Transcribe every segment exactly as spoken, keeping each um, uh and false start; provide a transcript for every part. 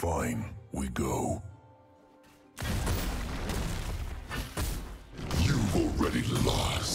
Fine, we go. You've already lost.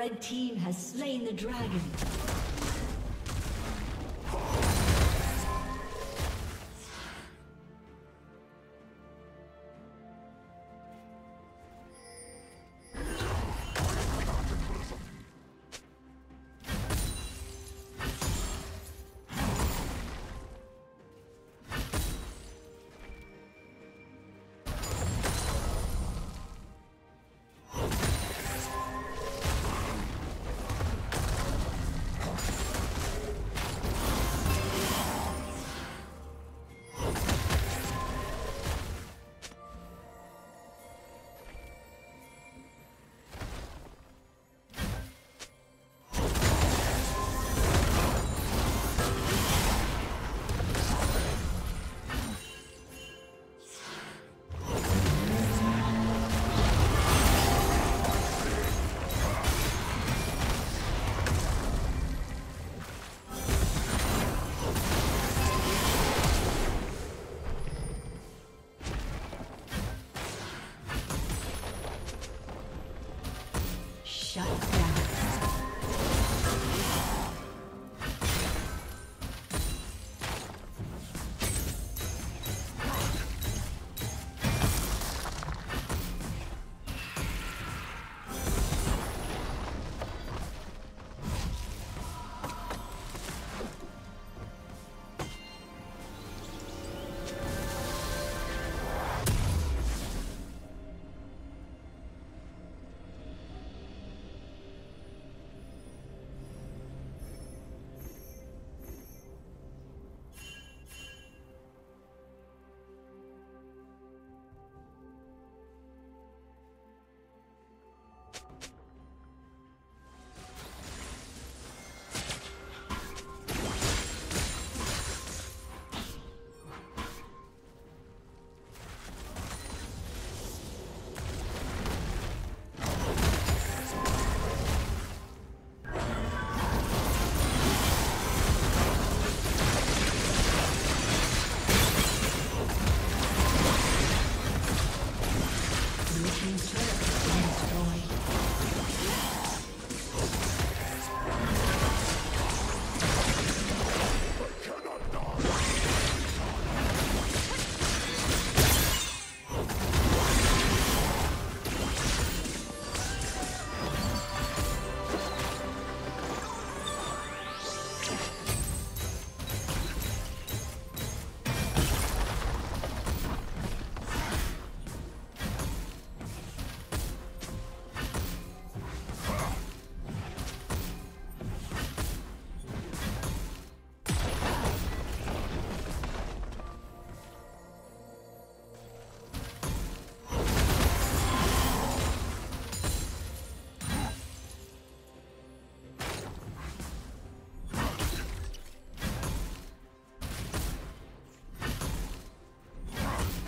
Red team has slain the dragon.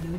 Blue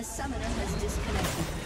A summoner has disconnected.